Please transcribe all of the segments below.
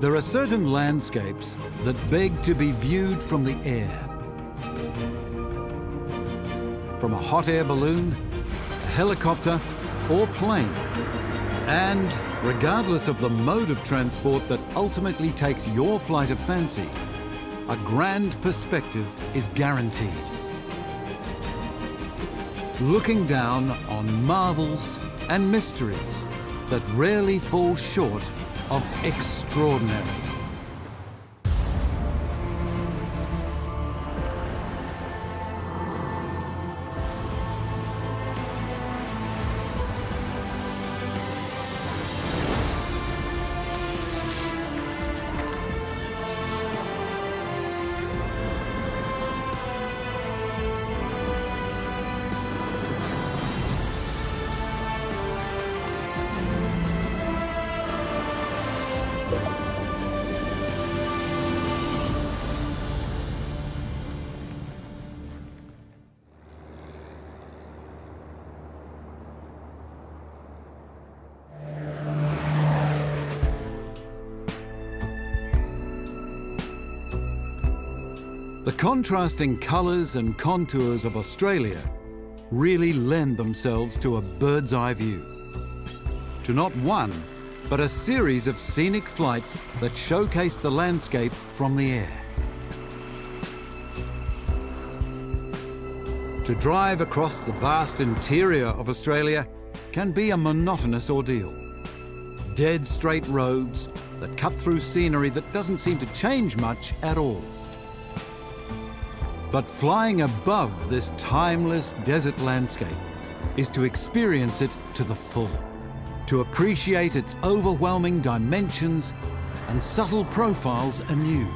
There are certain landscapes that beg to be viewed from the air. From a hot air balloon, a helicopter, or plane. And regardless of the mode of transport that ultimately takes your flight of fancy, a grand perspective is guaranteed. Looking down on marvels and mysteries that rarely fall short of extraordinary. The contrasting colours and contours of Australia really lend themselves to a bird's eye view. To not one, but a series of scenic flights that showcase the landscape from the air. To drive across the vast interior of Australia can be a monotonous ordeal. Dead straight roads that cut through scenery that doesn't seem to change much at all. But flying above this timeless desert landscape is to experience it to the full, to appreciate its overwhelming dimensions and subtle profiles anew.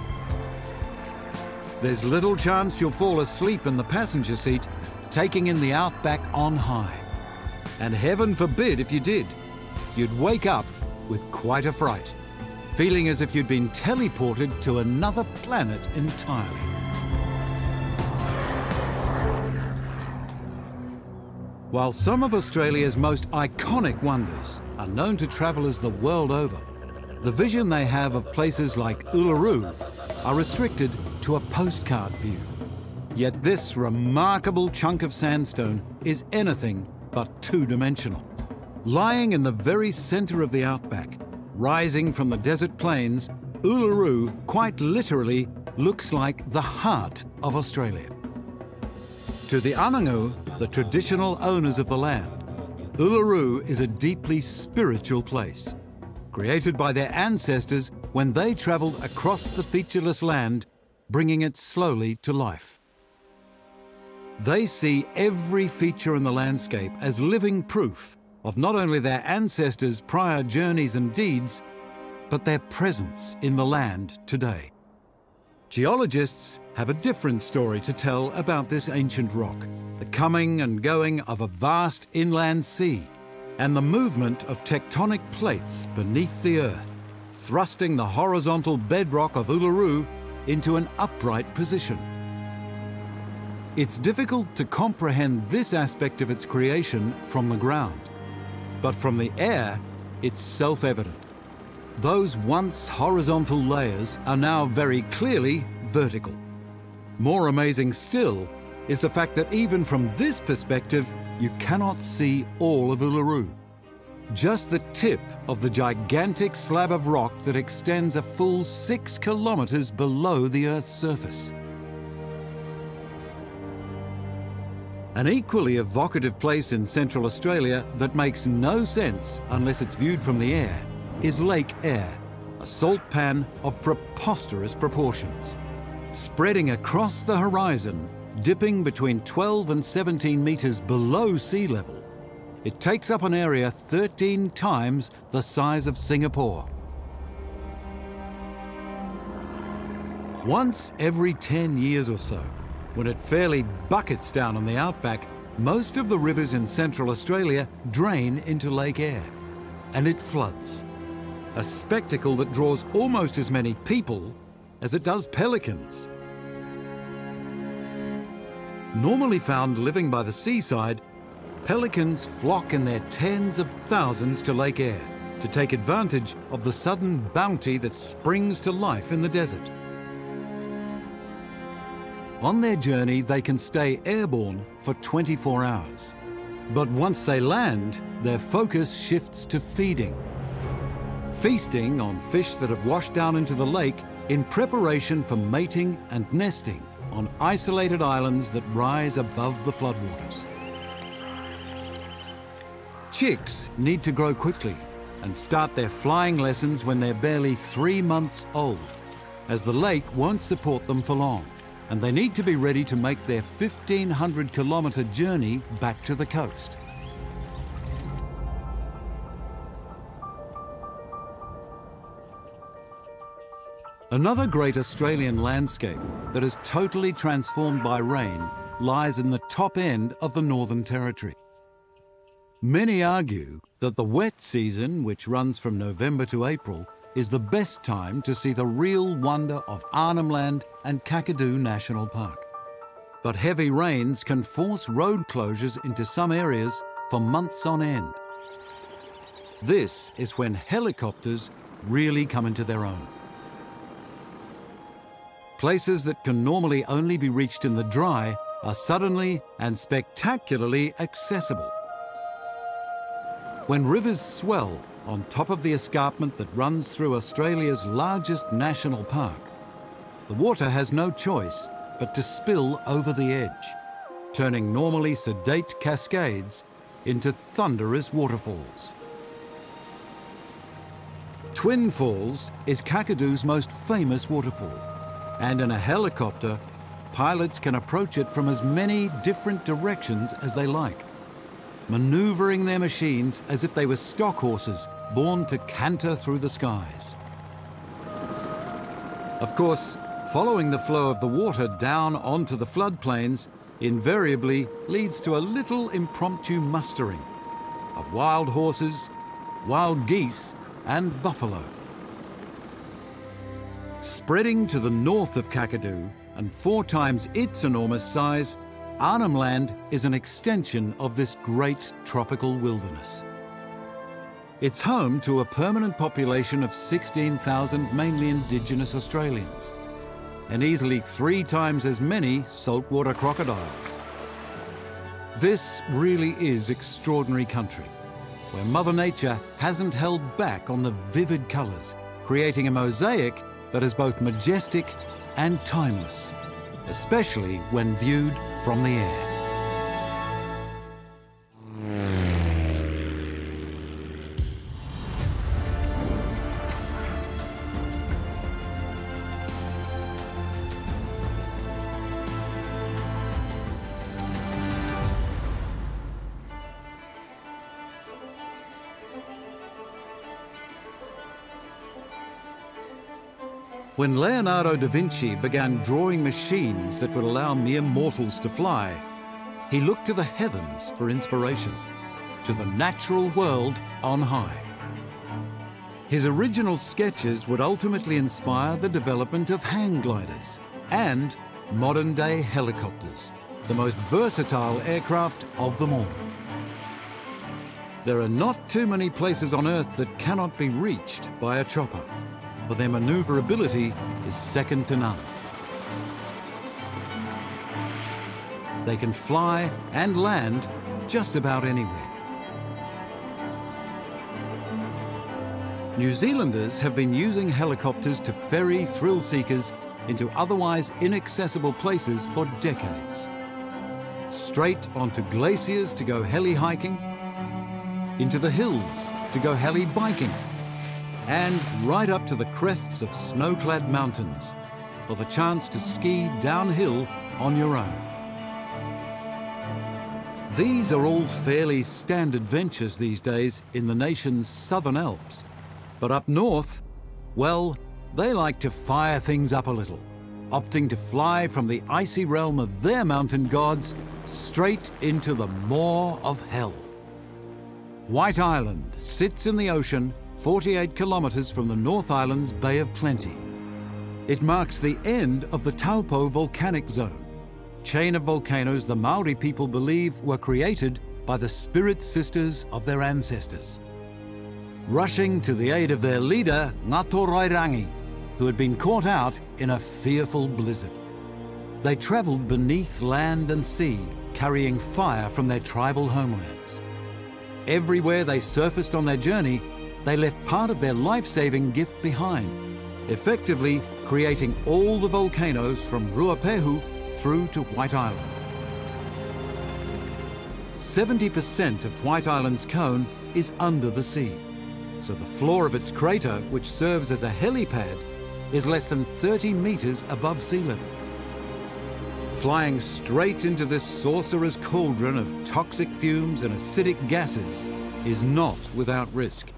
There's little chance you'll fall asleep in the passenger seat, taking in the outback on high. And heaven forbid if you did, you'd wake up with quite a fright, feeling as if you'd been teleported to another planet entirely. While some of Australia's most iconic wonders are known to travellers the world over, the vision they have of places like Uluru are restricted to a postcard view. Yet this remarkable chunk of sandstone is anything but two-dimensional. Lying in the very centre of the outback, rising from the desert plains, Uluru quite literally looks like the heart of Australia. To the Anangu, the traditional owners of the land, Uluru is a deeply spiritual place, created by their ancestors when they travelled across the featureless land, bringing it slowly to life. They see every feature in the landscape as living proof of not only their ancestors' prior journeys and deeds, but their presence in the land today. Geologists have a different story to tell about this ancient rock, the coming and going of a vast inland sea, and the movement of tectonic plates beneath the earth, thrusting the horizontal bedrock of Uluru into an upright position. It's difficult to comprehend this aspect of its creation from the ground, but from the air, it's self-evident. Those once horizontal layers are now very clearly vertical. More amazing still is the fact that even from this perspective, you cannot see all of Uluru. Just the tip of the gigantic slab of rock that extends a full 6 kilometers below the Earth's surface. An equally evocative place in Central Australia that makes no sense unless it's viewed from the air is Lake Eyre, a salt pan of preposterous proportions. Spreading across the horizon, dipping between 12 and 17 metres below sea level, it takes up an area 13 times the size of Singapore. Once every 10 years or so, when it fairly buckets down on the outback, most of the rivers in Central Australia drain into Lake Eyre, and it floods. A spectacle that draws almost as many people as it does pelicans. Normally found living by the seaside, pelicans flock in their tens of thousands to Lake Eyre, to take advantage of the sudden bounty that springs to life in the desert. On their journey, they can stay airborne for 24 hours. But once they land, their focus shifts to feeding. Feasting on fish that have washed down into the lake in preparation for mating and nesting on isolated islands that rise above the floodwaters. Chicks need to grow quickly and start their flying lessons when they're barely 3 months old, as the lake won't support them for long, and they need to be ready to make their 1,500-kilometre journey back to the coast. Another great Australian landscape that is totally transformed by rain lies in the top end of the Northern Territory. Many argue that the wet season, which runs from November to April, is the best time to see the real wonder of Arnhem Land and Kakadu National Park. But heavy rains can force road closures into some areas for months on end. This is when helicopters really come into their own. Places that can normally only be reached in the dry are suddenly and spectacularly accessible. When rivers swell on top of the escarpment that runs through Australia's largest national park, the water has no choice but to spill over the edge, turning normally sedate cascades into thunderous waterfalls. Twin Falls is Kakadu's most famous waterfall. And in a helicopter, pilots can approach it from as many different directions as they like, maneuvering their machines as if they were stock horses born to canter through the skies. Of course, following the flow of the water down onto the floodplains invariably leads to a little impromptu mustering of wild horses, wild geese, and buffalo. Spreading to the north of Kakadu, and 4 times its enormous size, Arnhem Land is an extension of this great tropical wilderness. It's home to a permanent population of 16,000 mainly Indigenous Australians, and easily 3 times as many saltwater crocodiles. This really is extraordinary country, where Mother Nature hasn't held back on the vivid colours, creating a mosaic that is both majestic and timeless, especially when viewed from the air. When Leonardo da Vinci began drawing machines that would allow mere mortals to fly, he looked to the heavens for inspiration, to the natural world on high. His original sketches would ultimately inspire the development of hang gliders and modern-day helicopters, the most versatile aircraft of them all. There are not too many places on Earth that cannot be reached by a chopper, but their maneuverability is second to none. They can fly and land just about anywhere. New Zealanders have been using helicopters to ferry thrill seekers into otherwise inaccessible places for decades. Straight onto glaciers to go heli-hiking, into the hills to go heli-biking, and right up to the crests of snow-clad mountains for the chance to ski downhill on your own. These are all fairly standard ventures these days in the nation's southern Alps. But up north, well, they like to fire things up a little, opting to fly from the icy realm of their mountain gods straight into the maw of hell. White Island sits in the ocean 48 kilometres from the North Island's Bay of Plenty. It marks the end of the Taupo volcanic zone, chain of volcanoes the Maori people believe were created by the spirit sisters of their ancestors. rushing to the aid of their leader, Ngatoroirangi, who had been caught out in a fearful blizzard. They traveled beneath land and sea, carrying fire from their tribal homelands. Everywhere they surfaced on their journey, they left part of their life-saving gift behind, effectively creating all the volcanoes from Ruapehu through to White Island. 70% of White Island's cone is under the sea, so the floor of its crater, which serves as a helipad, is less than 30 meters above sea level. Flying straight into this sorcerer's cauldron of toxic fumes and acidic gases is not without risk.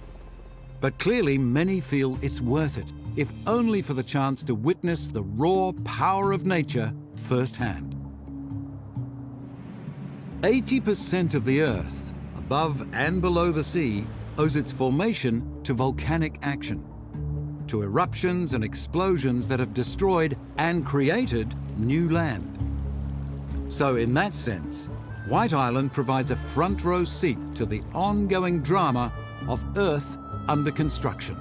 But clearly many feel it's worth it, if only for the chance to witness the raw power of nature firsthand. 80% of the Earth, above and below the sea, owes its formation to volcanic action, to eruptions and explosions that have destroyed and created new land. So in that sense, White Island provides a front row seat to the ongoing drama of Earth under construction.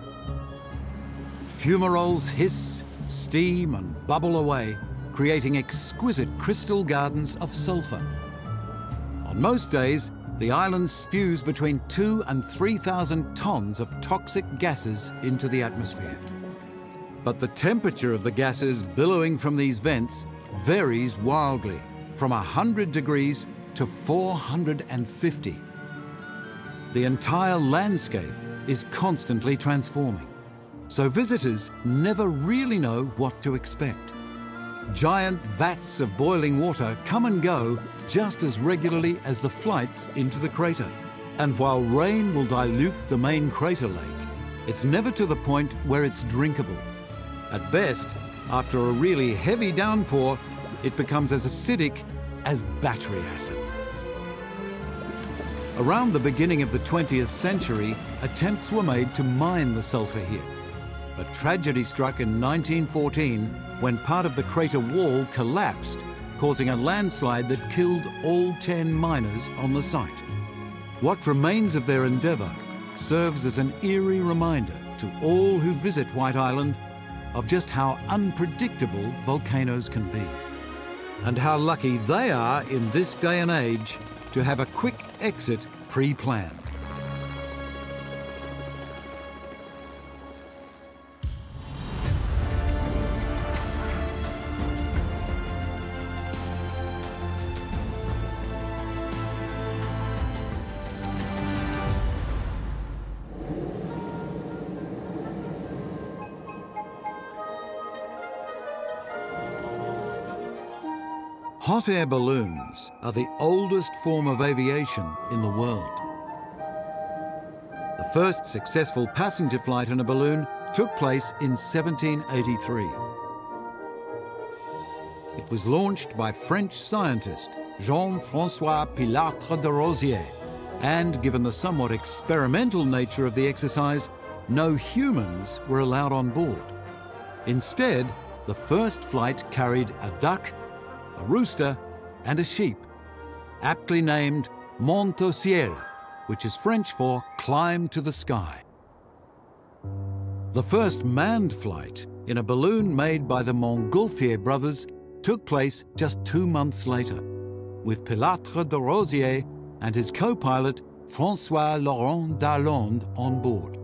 Fumaroles hiss, steam and bubble away, creating exquisite crystal gardens of sulfur. On most days, the island spews between 2,000 and 3,000 tons of toxic gases into the atmosphere. But the temperature of the gases billowing from these vents varies wildly, from 100 degrees to 450. The entire landscape is constantly transforming, so visitors never really know what to expect. Giant vats of boiling water come and go just as regularly as the flights into the crater. And while rain will dilute the main crater lake, it's never to the point where it's drinkable. At best, after a really heavy downpour, it becomes as acidic as battery acid. Around the beginning of the 20th century, attempts were made to mine the sulfur here. But tragedy struck in 1914 when part of the crater wall collapsed, causing a landslide that killed all 10 miners on the site. What remains of their endeavour serves as an eerie reminder to all who visit White Island of just how unpredictable volcanoes can be, and how lucky they are in this day and age to have a quick exit pre-planned. Hot air balloons are the oldest form of aviation in the world. The first successful passenger flight in a balloon took place in 1783. It was launched by French scientist Jean-François Pilâtre de Rozier, and given the somewhat experimental nature of the exercise, no humans were allowed on board. Instead, the first flight carried a duck, a rooster and a sheep, aptly named Monte au ciel, which is French for climb to the sky. The first manned flight in a balloon made by the Montgolfier brothers took place just 2 months later, with Pilâtre de Rozier and his co-pilot François-Laurent d'Arlandes on board.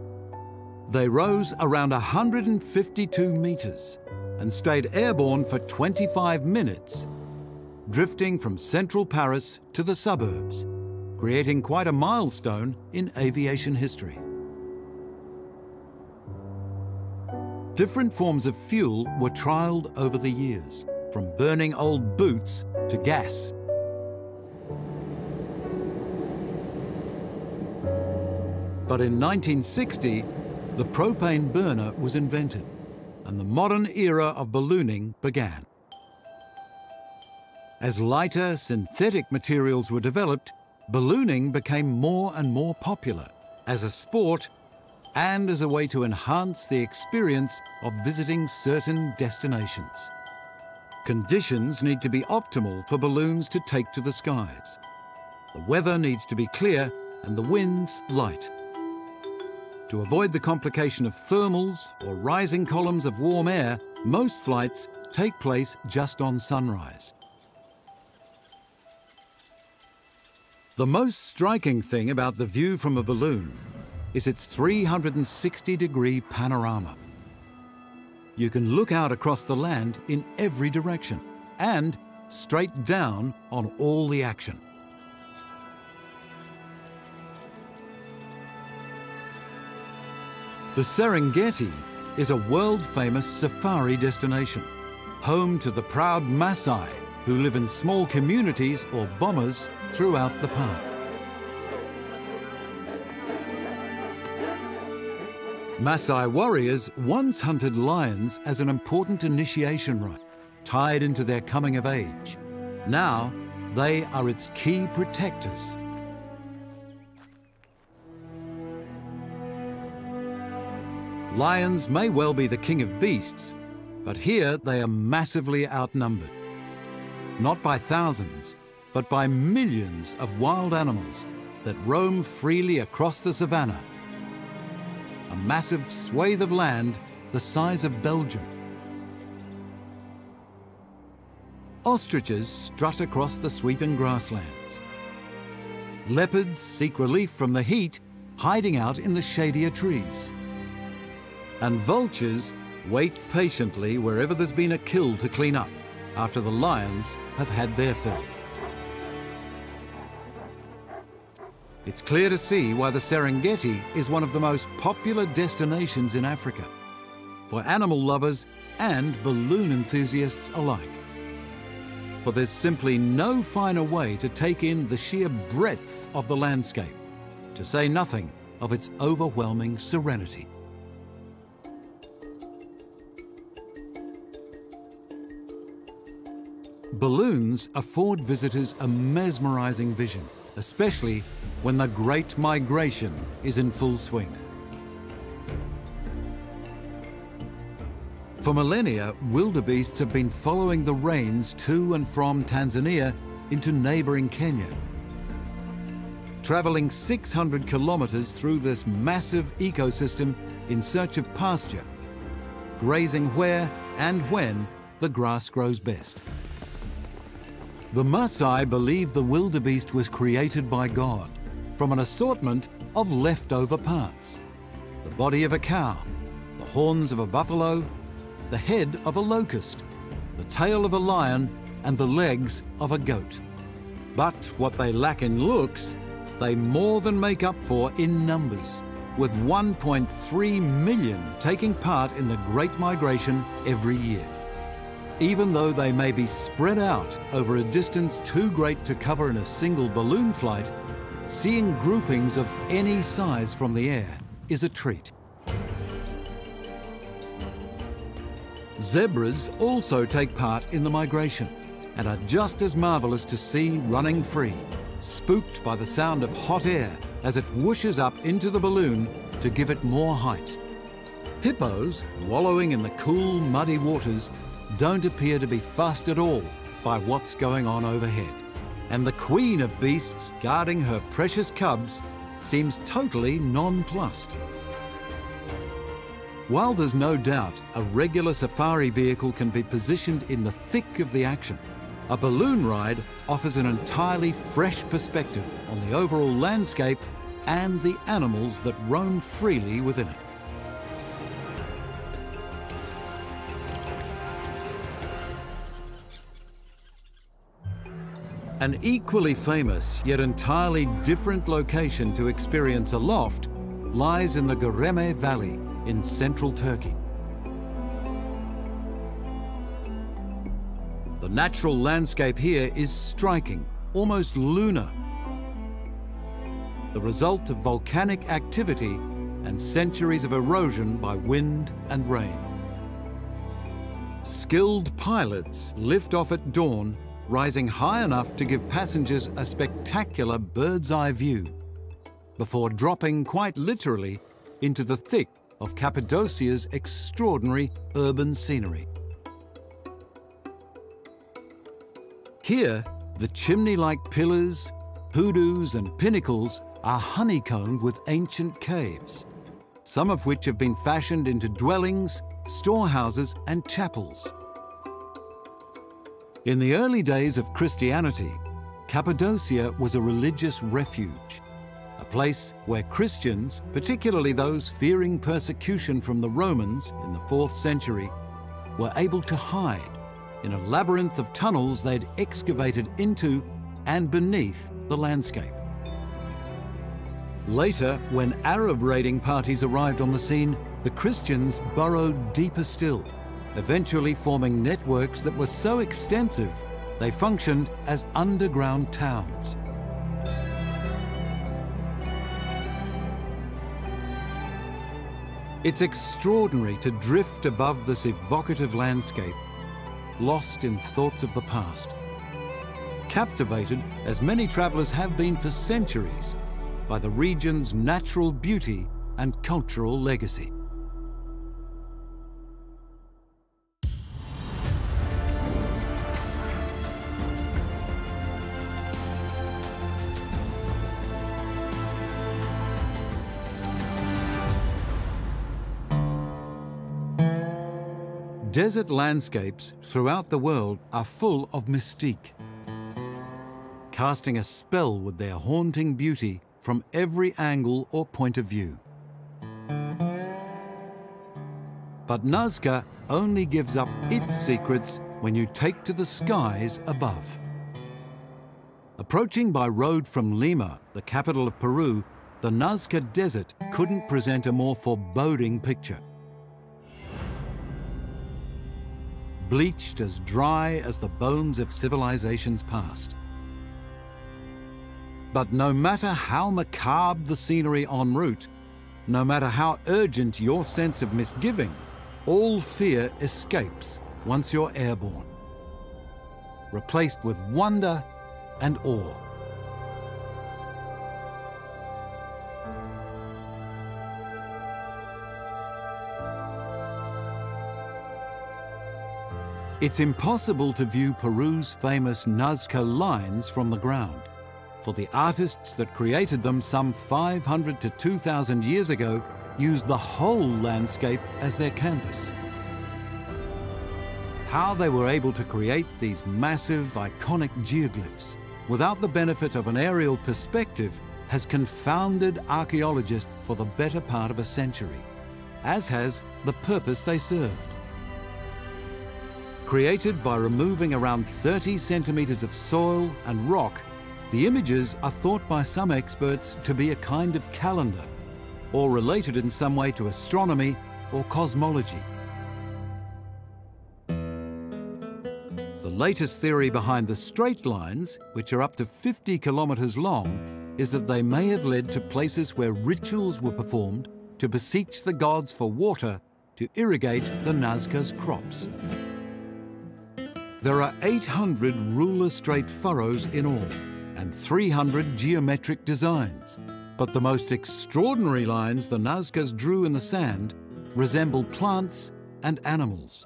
They rose around 152 meters and stayed airborne for 25 minutes, drifting from central Paris to the suburbs, creating quite a milestone in aviation history. Different forms of fuel were trialled over the years, from burning old boots to gas. But in 1960, the propane burner was invented, and the modern era of ballooning began. As lighter, synthetic materials were developed, ballooning became more and more popular as a sport and as a way to enhance the experience of visiting certain destinations. Conditions need to be optimal for balloons to take to the skies. The weather needs to be clear and the winds light. To avoid the complication of thermals or rising columns of warm air, most flights take place just on sunrise. The most striking thing about the view from a balloon is its 360-degree panorama. You can look out across the land in every direction and straight down on all the action. The Serengeti is a world-famous safari destination, home to the proud Maasai, who live in small communities or bombers throughout the park. Maasai warriors once hunted lions as an important initiation rite, tied into their coming of age. Now, they are its key protectors. Lions may well be the king of beasts, but here they are massively outnumbered. Not by thousands, but by millions of wild animals that roam freely across the savannah. A massive swathe of land the size of Belgium. Ostriches strut across the sweeping grasslands. Leopards seek relief from the heat, hiding out in the shadier trees. And vultures wait patiently wherever there's been a kill to clean up, after the lions have had their fill. It's clear to see why the Serengeti is one of the most popular destinations in Africa, for animal lovers and balloon enthusiasts alike. For there's simply no finer way to take in the sheer breadth of the landscape, to say nothing of its overwhelming serenity. Balloons afford visitors a mesmerizing vision, especially when the Great Migration is in full swing. For millennia, wildebeests have been following the rains to and from Tanzania into neighboring Kenya. Traveling 600 kilometers through this massive ecosystem in search of pasture, grazing where and when the grass grows best. The Maasai believe the wildebeest was created by God from an assortment of leftover parts. The body of a cow, the horns of a buffalo, the head of a locust, the tail of a lion, and the legs of a goat. But what they lack in looks, they more than make up for in numbers, with 1.3 million taking part in the Great Migration every year. Even though they may be spread out over a distance too great to cover in a single balloon flight, seeing groupings of any size from the air is a treat. Zebras also take part in the migration and are just as marvelous to see running free, spooked by the sound of hot air as it whooshes up into the balloon to give it more height. Hippos, wallowing in the cool, muddy waters, don't appear to be fussed at all by what's going on overhead. And the queen of beasts guarding her precious cubs seems totally nonplussed. While there's no doubt a regular safari vehicle can be positioned in the thick of the action, a balloon ride offers an entirely fresh perspective on the overall landscape and the animals that roam freely within it. An equally famous, yet entirely different location to experience aloft lies in the Göreme Valley in central Turkey. The natural landscape here is striking, almost lunar, the result of volcanic activity and centuries of erosion by wind and rain. Skilled pilots lift off at dawn, rising high enough to give passengers a spectacular bird's-eye view, before dropping quite literally into the thick of Cappadocia's extraordinary urban scenery. Here, the chimney-like pillars, hoodoos and pinnacles are honeycombed with ancient caves, some of which have been fashioned into dwellings, storehouses and chapels. In the early days of Christianity, Cappadocia was a religious refuge, a place where Christians, particularly those fearing persecution from the Romans in the 4th century, were able to hide in a labyrinth of tunnels they'd excavated into and beneath the landscape. Later, when Arab raiding parties arrived on the scene, the Christians burrowed deeper still, eventually forming networks that were so extensive they functioned as underground towns. It's extraordinary to drift above this evocative landscape, lost in thoughts of the past. Captivated, as many travelers have been for centuries, by the region's natural beauty and cultural legacy. Desert landscapes throughout the world are full of mystique, casting a spell with their haunting beauty from every angle or point of view. But Nazca only gives up its secrets when you take to the skies above. Approaching by road from Lima, the capital of Peru, the Nazca Desert couldn't present a more foreboding picture. Bleached as dry as the bones of civilizations past. But no matter how macabre the scenery en route, no matter how urgent your sense of misgiving, all fear escapes once you're airborne, replaced with wonder and awe. It's impossible to view Peru's famous Nazca lines from the ground, for the artists that created them some 500 to 2,000 years ago used the whole landscape as their canvas. How they were able to create these massive, iconic geoglyphs without the benefit of an aerial perspective has confounded archaeologists for the better part of a century, as has the purpose they served. Created by removing around 30 centimetres of soil and rock, the images are thought by some experts to be a kind of calendar, or related in some way to astronomy or cosmology. The latest theory behind the straight lines, which are up to 50 kilometres long, is that they may have led to places where rituals were performed to beseech the gods for water to irrigate the Nazca's crops. There are 800 ruler-straight furrows in all, and 300 geometric designs. But the most extraordinary lines the Nazcas drew in the sand resemble plants and animals.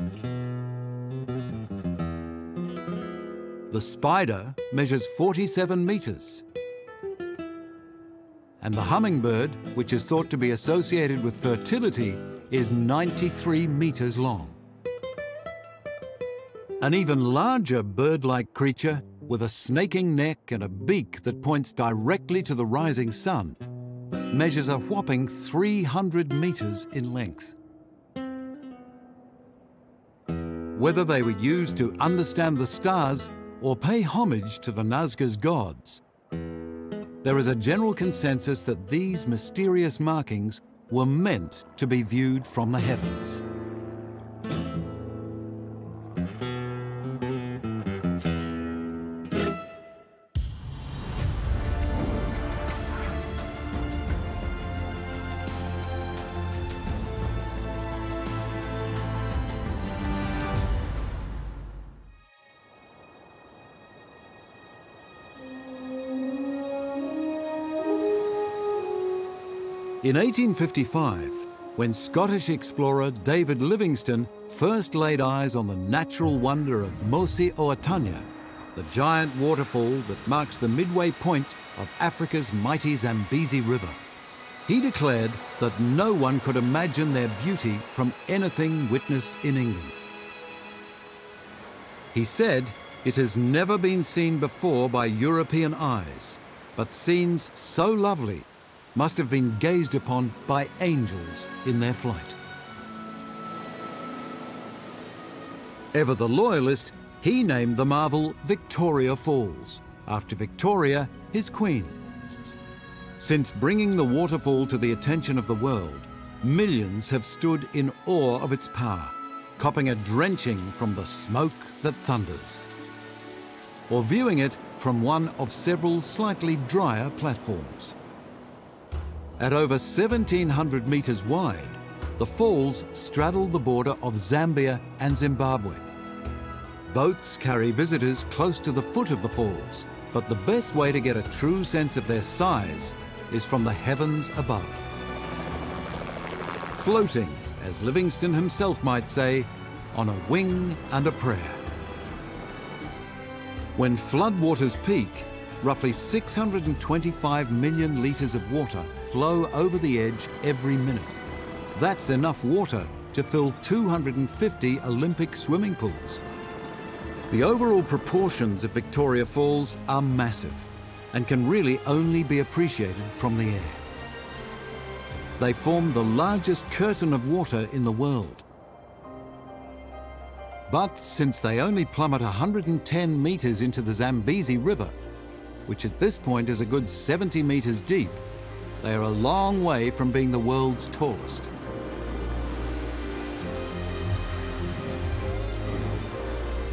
The spider measures 47 meters. And the hummingbird, which is thought to be associated with fertility, is 93 meters long. An even larger bird-like creature with a snaking neck and a beak that points directly to the rising sun measures a whopping 300 meters in length. Whether they were used to understand the stars or pay homage to the Nazca's gods, there is a general consensus that these mysterious markings were meant to be viewed from the heavens. In 1855, when Scottish explorer David Livingstone first laid eyes on the natural wonder of Mosi-oa-Tunya, the giant waterfall that marks the midway point of Africa's mighty Zambezi River, He declared that no one could imagine their beauty from anything witnessed in England. He said, "It has never been seen before by European eyes, but scenes so lovely must have been gazed upon by angels in their flight." Ever the loyalist, he named the marvel Victoria Falls, after Victoria, his queen. Since bringing the waterfall to the attention of the world, millions have stood in awe of its power, copping a drenching from the smoke that thunders, or viewing it from one of several slightly drier platforms. At over 1,700 metres wide, the falls straddle the border of Zambia and Zimbabwe. Boats carry visitors close to the foot of the falls, but the best way to get a true sense of their size is from the heavens above. Floating, as Livingstone himself might say, on a wing and a prayer. When floodwaters peak, roughly 625 million litres of water flow over the edge every minute. That's enough water to fill 250 Olympic swimming pools. The overall proportions of Victoria Falls are massive and can really only be appreciated from the air. They form the largest curtain of water in the world. But since they only plummet 110 metres into the Zambezi River, which at this point is a good 70 metres deep, they are a long way from being the world's tallest.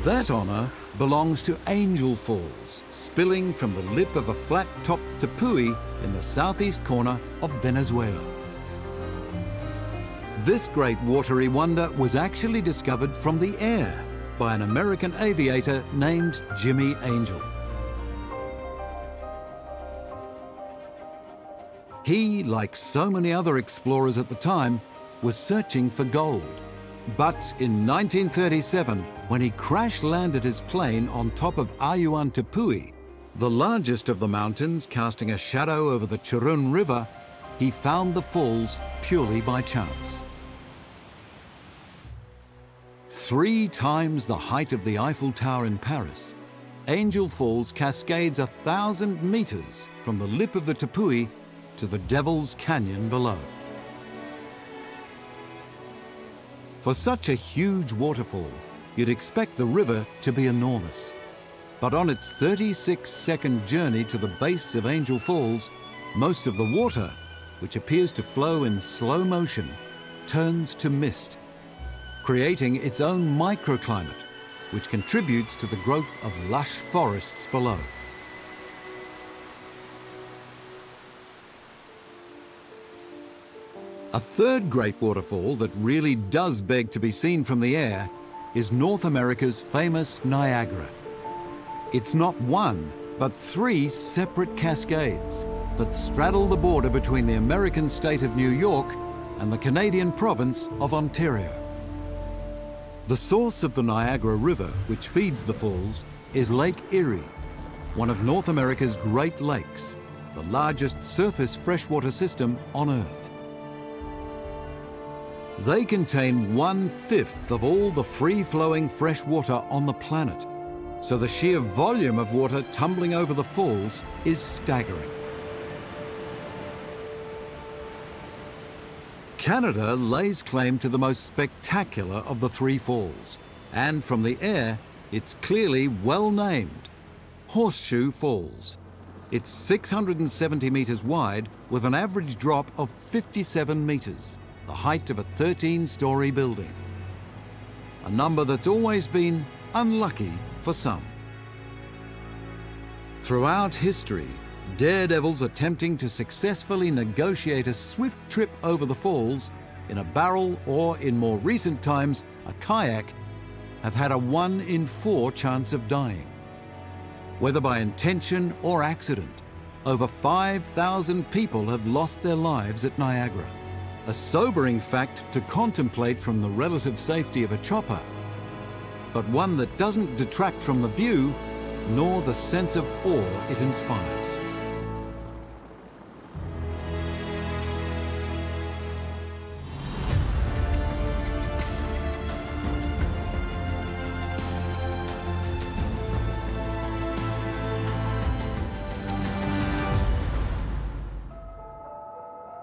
That honour belongs to Angel Falls, spilling from the lip of a flat-topped tepui in the southeast corner of Venezuela. This great watery wonder was actually discovered from the air by an American aviator named Jimmy Angel. He, like so many other explorers at the time, was searching for gold. But in 1937, when he crash-landed his plane on top of Ayuan Tepui, the largest of the mountains casting a shadow over the Churun River, he found the falls purely by chance. 3 times the height of the Eiffel Tower in Paris, Angel Falls cascades 1,000 metres from the lip of the Tepui to the Devil's Canyon below. For such a huge waterfall, you'd expect the river to be enormous. But on its 36-second journey to the base of Angel Falls, most of the water, which appears to flow in slow motion, turns to mist, creating its own microclimate, which contributes to the growth of lush forests below. A third great waterfall that really does beg to be seen from the air is North America's famous Niagara. It's not one, but 3 separate cascades that straddle the border between the American state of New York and the Canadian province of Ontario. The source of the Niagara River, which feeds the falls, is Lake Erie, one of North America's Great Lakes, the largest surface freshwater system on Earth. They contain 1/5 of all the free-flowing fresh water on the planet, so the sheer volume of water tumbling over the falls is staggering. Canada lays claim to the most spectacular of the 3 falls, and from the air, it's clearly well-named Horseshoe Falls. It's 670 metres wide with an average drop of 57 metres. The height of a 13-storey building, a number that's always been unlucky for some. Throughout history, daredevils attempting to successfully negotiate a swift trip over the falls in a barrel or, in more recent times, a kayak, have had a 1 in 4 chance of dying. Whether by intention or accident, over 5,000 people have lost their lives at Niagara. A sobering fact to contemplate from the relative safety of a chopper, but one that doesn't detract from the view, nor the sense of awe it inspires.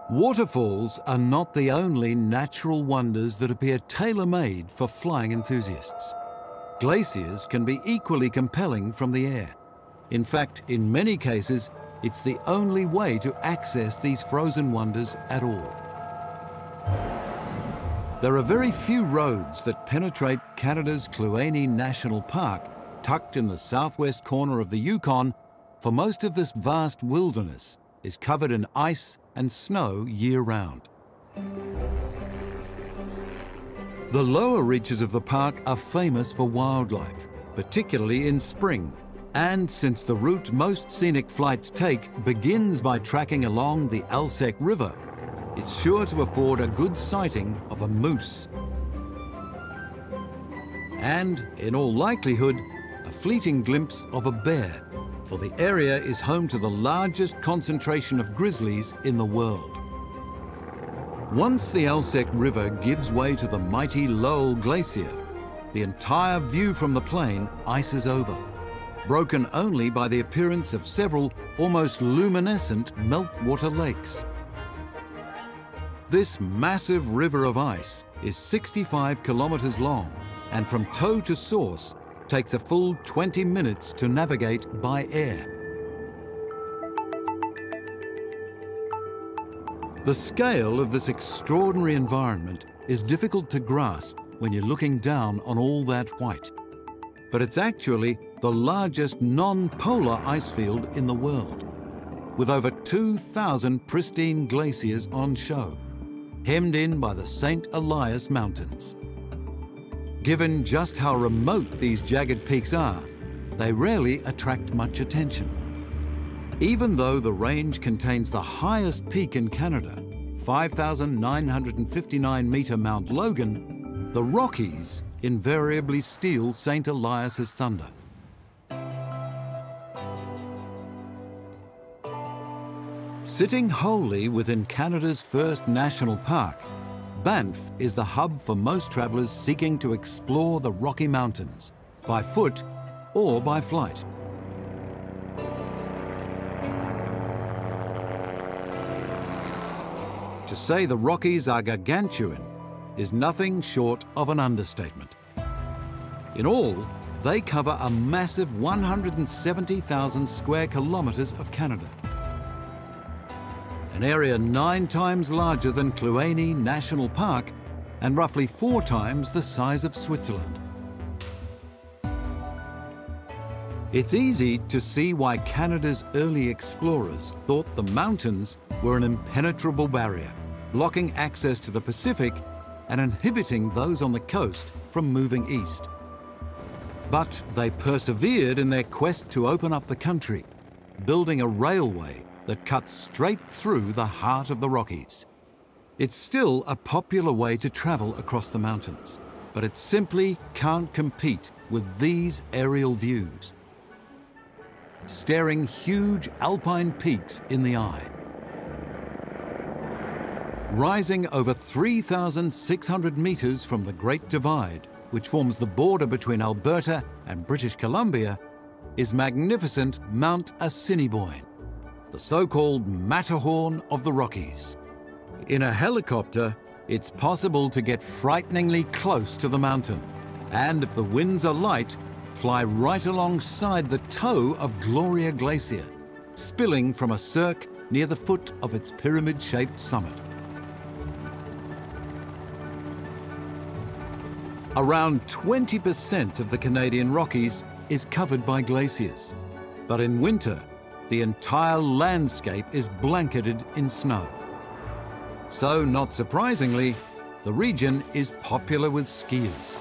Waterfalls are not the only natural wonders that appear tailor-made for flying enthusiasts. Glaciers can be equally compelling from the air. In fact, in many cases, it's the only way to access these frozen wonders at all. There are very few roads that penetrate Canada's Kluane National Park, tucked in the southwest corner of the Yukon, for most of this vast wilderness is covered in ice and snow year-round. The lower reaches of the park are famous for wildlife, particularly in spring. And since the route most scenic flights take begins by trekking along the Alsek River, it's sure to afford a good sighting of a moose. And, in all likelihood, a fleeting glimpse of a bear, for the area is home to the largest concentration of grizzlies in the world. Once the Alsek River gives way to the mighty Lowell Glacier, the entire view from the plain ices over, broken only by the appearance of several almost luminescent meltwater lakes. This massive river of ice is 65 kilometers long and from toe to source takes a full 20 minutes to navigate by air. The scale of this extraordinary environment is difficult to grasp when you're looking down on all that white, but it's actually the largest non-polar ice field in the world, with over 2,000 pristine glaciers on show, hemmed in by the St. Elias Mountains. Given just how remote these jagged peaks are, they rarely attract much attention. Even though the range contains the highest peak in Canada, 5,959-metre Mount Logan, the Rockies invariably steal St. Elias's thunder. Sitting wholly within Canada's first national park, Banff is the hub for most travellers seeking to explore the Rocky Mountains, by foot or by flight. To say the Rockies are gargantuan is nothing short of an understatement. In all, they cover a massive 170,000 square kilometres of Canada, an area 9 times larger than Kluane National Park and roughly 4 times the size of Switzerland. It's easy to see why Canada's early explorers thought the mountains were an impenetrable barrier, blocking access to the Pacific and inhibiting those on the coast from moving east. But they persevered in their quest to open up the country, building a railway that cuts straight through the heart of the Rockies. It's still a popular way to travel across the mountains, but it simply can't compete with these aerial views, staring huge alpine peaks in the eye. Rising over 3,600 metres from the Great Divide, which forms the border between Alberta and British Columbia, is magnificent Mount Assiniboine, the so-called Matterhorn of the Rockies. In a helicopter, it's possible to get frighteningly close to the mountain, and if the winds are light, fly right alongside the toe of Gloria Glacier, spilling from a cirque near the foot of its pyramid-shaped summit. Around 20% of the Canadian Rockies is covered by glaciers, but in winter, the entire landscape is blanketed in snow. So, not surprisingly, the region is popular with skiers.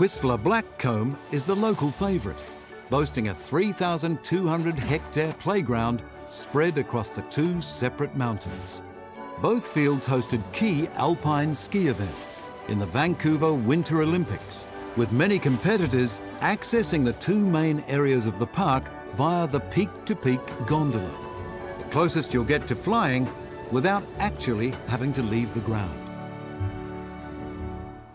Whistler Blackcomb is the local favourite, boasting a 3,200-hectare playground spread across the 2 separate mountains. Both fields hosted key alpine ski events in the Vancouver Winter Olympics, with many competitors accessing the 2 main areas of the park via the peak-to-peak gondola, the closest you'll get to flying without actually having to leave the ground.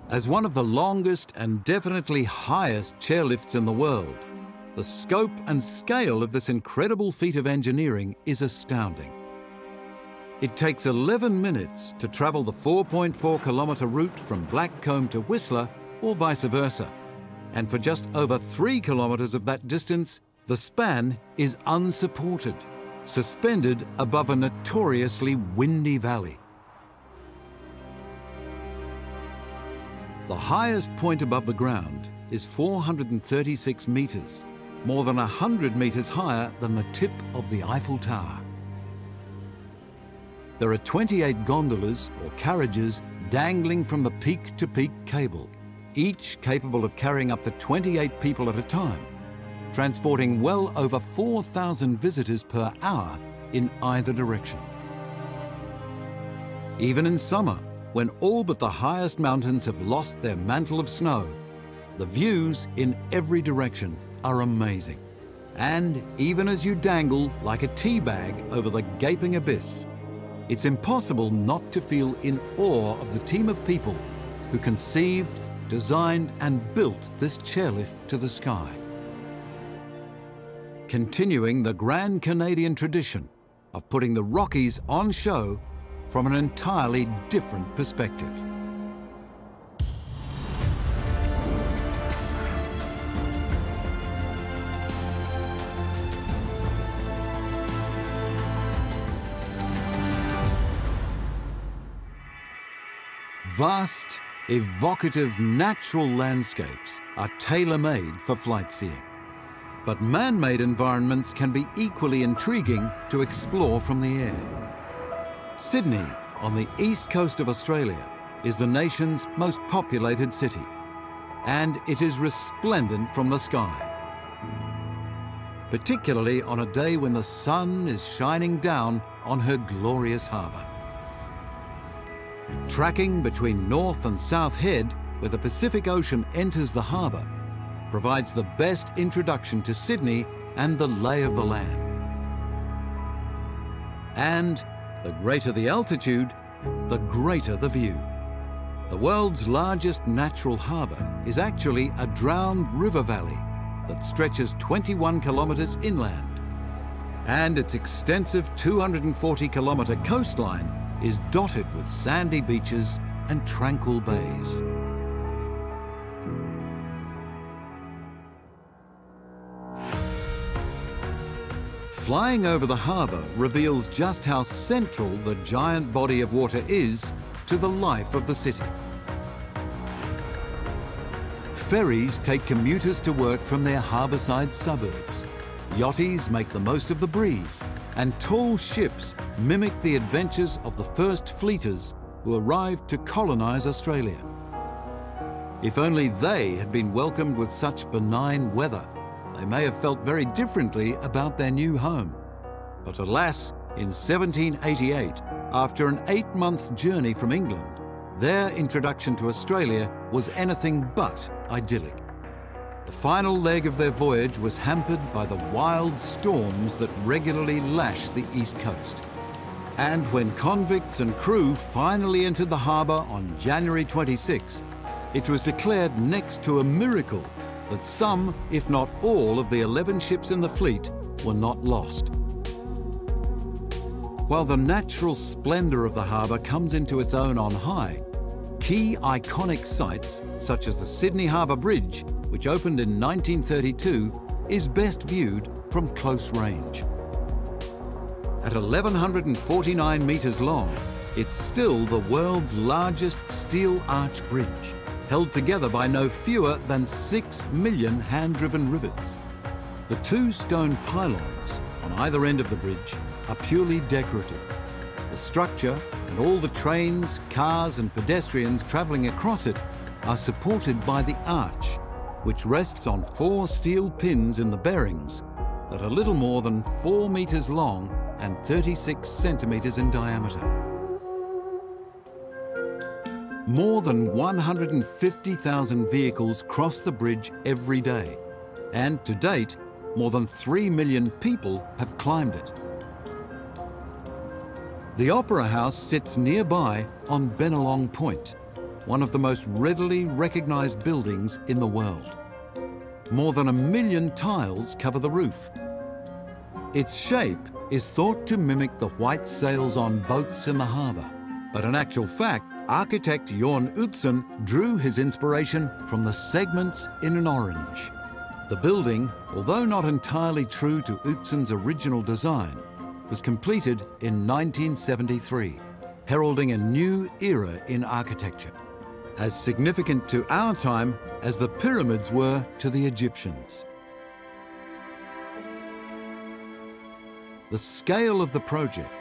As one of the longest and definitely highest chairlifts in the world, the scope and scale of this incredible feat of engineering is astounding. It takes 11 minutes to travel the 4.4-kilometre route from Blackcomb to Whistler, or vice versa. And for just over 3 kilometres of that distance, the span is unsupported, suspended above a notoriously windy valley. The highest point above the ground is 436 metres, more than 100 metres higher than the tip of the Eiffel Tower. There are 28 gondolas, or carriages, dangling from the peak-to-peak cable, each capable of carrying up to 28 people at a time, transporting well over 4,000 visitors per hour in either direction. Even in summer, when all but the highest mountains have lost their mantle of snow, the views in every direction are amazing. And even as you dangle like a tea bag over the gaping abyss, it's impossible not to feel in awe of the team of people who conceived, designed, and built this chairlift to the sky. Continuing the grand Canadian tradition of putting the Rockies on show from an entirely different perspective. Vast, evocative natural landscapes are tailor-made for sightseeing. But man-made environments can be equally intriguing to explore from the air. Sydney, on the east coast of Australia, is the nation's most populated city, and it is resplendent from the sky, particularly on a day when the sun is shining down on her glorious harbour. Tracking between North and South Head, where the Pacific Ocean enters the harbour, provides the best introduction to Sydney and the lay of the land. And the greater the altitude, the greater the view. The world's largest natural harbour is actually a drowned river valley that stretches 21 kilometres inland, and its extensive 240-kilometre coastline is dotted with sandy beaches and tranquil bays. Flying over the harbour reveals just how central the giant body of water is to the life of the city. Ferries take commuters to work from their harbourside suburbs. Yachties make the most of the breeze, and tall ships mimic the adventures of the first fleeters who arrived to colonise Australia. If only they had been welcomed with such benign weather, they may have felt very differently about their new home. But alas, in 1788, after an 8-month journey from England, their introduction to Australia was anything but idyllic. The final leg of their voyage was hampered by the wild storms that regularly lash the east coast. And when convicts and crew finally entered the harbour on January 26, it was declared next to a miracle that some, if not all, of the 11 ships in the fleet were not lost. While the natural splendour of the harbour comes into its own on high, key iconic sites, such as the Sydney Harbour Bridge, which opened in 1932, is best viewed from close range. At 1,149 metres long, it's still the world's largest steel arch bridge, held together by no fewer than 6 million hand-driven rivets. The 2 stone pylons on either end of the bridge are purely decorative. The structure and all the trains, cars and pedestrians travelling across it are supported by the arch, which rests on 4 steel pins in the bearings that are little more than 4 metres long and 36 centimetres in diameter. More than 150,000 vehicles cross the bridge every day, and to date, more than 3 million people have climbed it. The Opera House sits nearby on Bennelong Point, one of the most readily recognised buildings in the world. More than 1 million tiles cover the roof. Its shape is thought to mimic the white sails on boats in the harbour. But in actual fact, architect Jorn Utzon drew his inspiration from the segments in an orange. The building, although not entirely true to Utzon's original design, was completed in 1973, heralding a new era in architecture, as significant to our time as the pyramids were to the Egyptians. The scale of the project,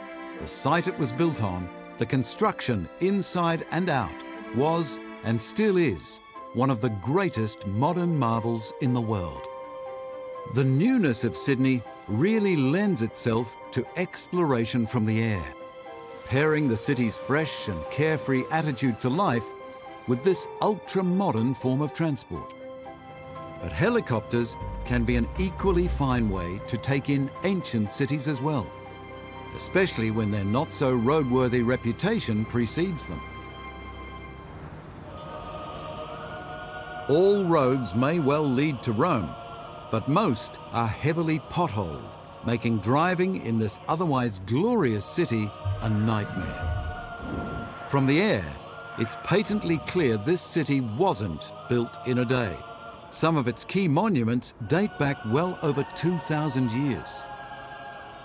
the site it was built on, the construction inside and out, was and still is one of the greatest modern marvels in the world. The newness of Sydney really lends itself to exploration from the air, pairing the city's fresh and carefree attitude to life with this ultra-modern form of transport. But helicopters can be an equally fine way to take in ancient cities as well, especially when their not-so-roadworthy reputation precedes them. All roads may well lead to Rome, but most are heavily potholed, making driving in this otherwise glorious city a nightmare. From the air, it's patently clear this city wasn't built in a day. Some of its key monuments date back well over 2,000 years.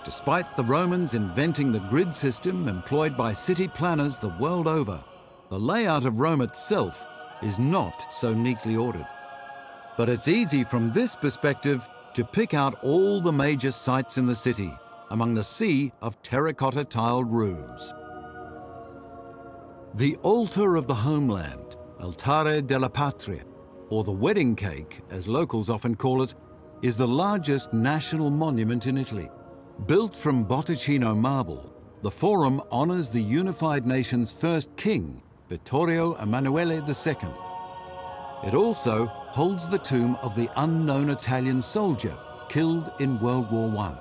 Despite the Romans inventing the grid system employed by city planners the world over, the layout of Rome itself is not so neatly ordered. But it's easy from this perspective to pick out all the major sites in the city among the sea of terracotta tiled roofs. The altar of the homeland, Altare della Patria, or the wedding cake, as locals often call it, is the largest national monument in Italy. Built from Botticino marble, the forum honours the unified nation's first king, Vittorio Emanuele II. It also holds the tomb of the unknown Italian soldier killed in World War I.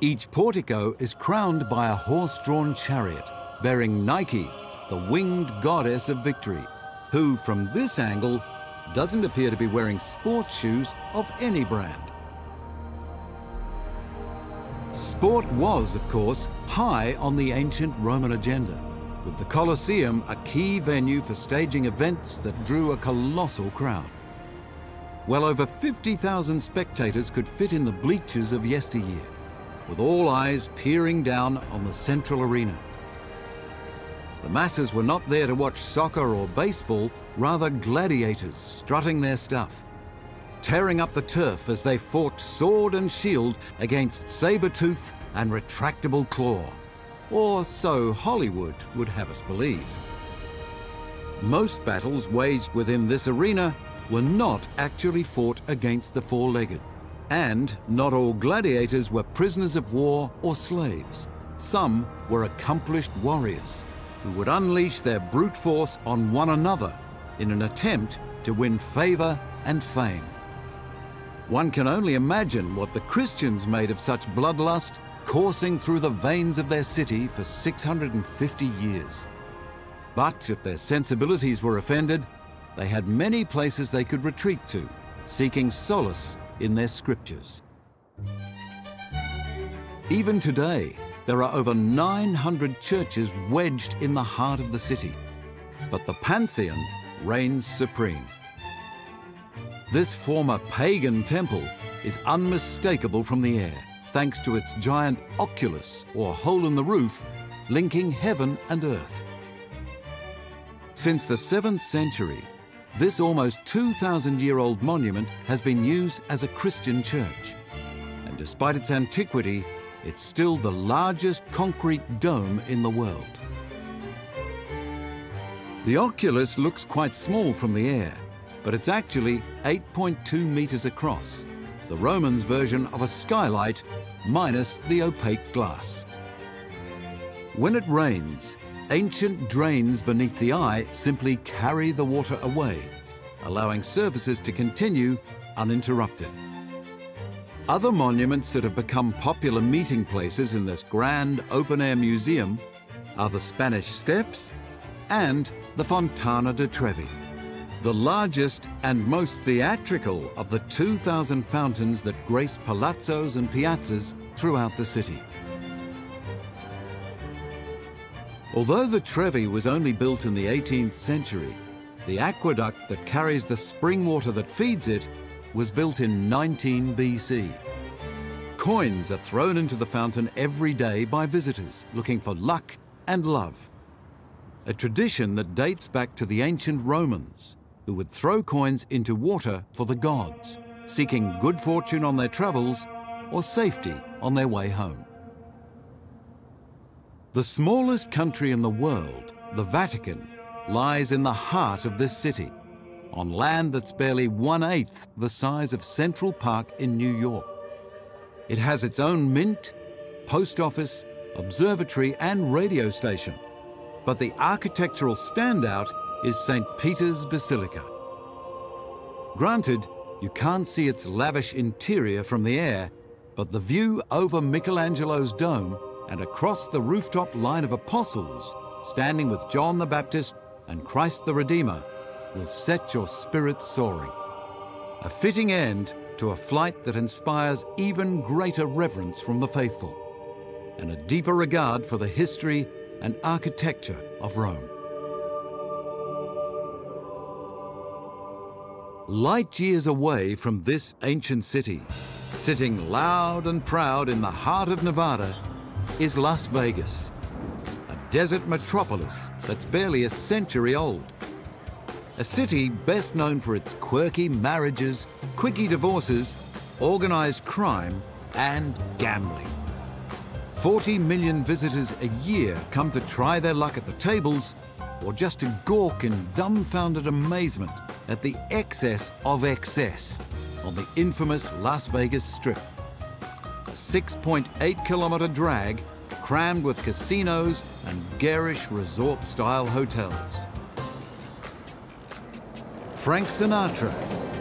Each portico is crowned by a horse-drawn chariot bearing Nike, the winged goddess of victory, who, from this angle, doesn't appear to be wearing sports shoes of any brand. Sport was, of course, high on the ancient Roman agenda, with the Colosseum a key venue for staging events that drew a colossal crowd. Well over 50,000 spectators could fit in the bleachers of yesteryear, with all eyes peering down on the central arena. The masses were not there to watch soccer or baseball, rather gladiators strutting their stuff, tearing up the turf as they fought sword and shield against saber tooth and retractable claw, or so Hollywood would have us believe. Most battles waged within this arena were not actually fought against the four-legged, and not all gladiators were prisoners of war or slaves. Some were accomplished warriors who would unleash their brute force on one another in an attempt to win favour and fame. One can only imagine what the Christians made of such bloodlust coursing through the veins of their city for 650 years. But if their sensibilities were offended, they had many places they could retreat to, seeking solace in their scriptures. Even today, there are over 900 churches wedged in the heart of the city, but the Pantheon reigns supreme. This former pagan temple is unmistakable from the air, thanks to its giant oculus, or hole in the roof, linking heaven and earth. Since the 7th century, this almost 2,000-year-old monument has been used as a Christian church, and despite its antiquity, it's still the largest concrete dome in the world. The oculus looks quite small from the air, but it's actually 8.2 meters across, the Romans' version of a skylight minus the opaque glass. When it rains, ancient drains beneath the eye simply carry the water away, allowing services to continue uninterrupted. Other monuments that have become popular meeting places in this grand open-air museum are the Spanish Steps and the Fontana di Trevi, the largest and most theatrical of the 2,000 fountains that grace palazzos and piazzas throughout the city. Although the Trevi was only built in the 18th century, the aqueduct that carries the spring water that feeds it was built in 19 BC. Coins are thrown into the fountain every day by visitors looking for luck and love. A tradition that dates back to the ancient Romans, who would throw coins into water for the gods, seeking good fortune on their travels or safety on their way home. The smallest country in the world, the Vatican, lies in the heart of this city, on land that's barely 1/8 the size of Central Park in New York. It has its own mint, post office, observatory and radio station, but the architectural standout is St. Peter's Basilica. Granted, you can't see its lavish interior from the air, but the view over Michelangelo's dome and across the rooftop line of apostles, standing with John the Baptist and Christ the Redeemer, will set your spirits soaring. A fitting end to a flight that inspires even greater reverence from the faithful and a deeper regard for the history and architecture of Rome. Light years away from this ancient city, sitting loud and proud in the heart of Nevada, is Las Vegas, a desert metropolis that's barely a century old. A city best known for its quirky marriages, quickie divorces, organized crime, and gambling. 40 million visitors a year come to try their luck at the tables or just to gawk in dumbfounded amazement at the excess of excess on the infamous Las Vegas Strip. A 6.8-kilometer drag crammed with casinos and garish resort-style hotels. Frank Sinatra,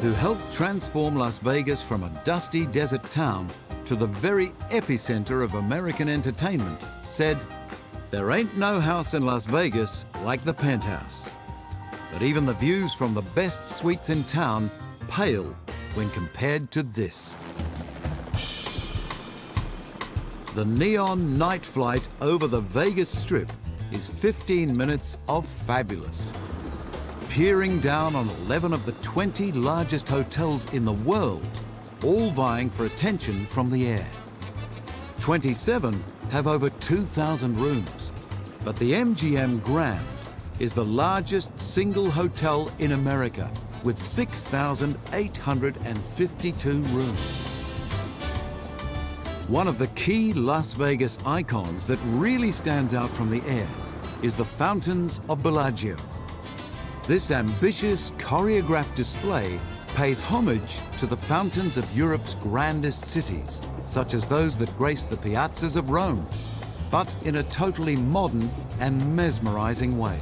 who helped transform Las Vegas from a dusty desert town to the very epicenter of American entertainment, said, "There ain't no house in Las Vegas like the Penthouse." But even the views from the best suites in town pale when compared to this. The neon night flight over the Vegas Strip is 15 minutes of fabulous. Peering down on 11 of the 20 largest hotels in the world, all vying for attention from the air. 27 have over 2,000 rooms, but the MGM Grand is the largest single hotel in America with 6,852 rooms. One of the key Las Vegas icons that really stands out from the air is the Fountains of Bellagio. This ambitious, choreographed display pays homage to the fountains of Europe's grandest cities, such as those that grace the piazzas of Rome, but in a totally modern and mesmerizing way.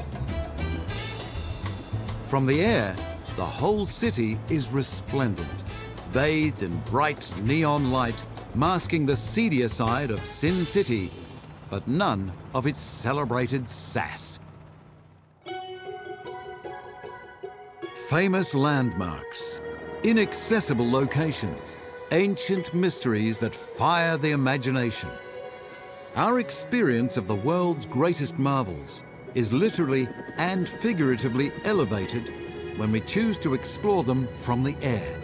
From the air, the whole city is resplendent, bathed in bright neon light, masking the seedier side of Sin City, but none of its celebrated sass. Famous landmarks, inaccessible locations, ancient mysteries that fire the imagination. Our experience of the world's greatest marvels is literally and figuratively elevated when we choose to explore them from the air.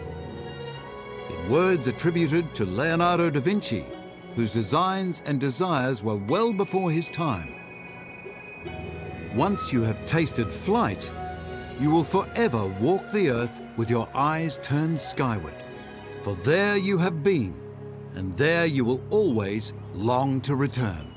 In words attributed to Leonardo da Vinci, whose designs and desires were well before his time, once you have tasted flight, you will forever walk the earth with your eyes turned skyward, for there you have been, and there you will always long to return.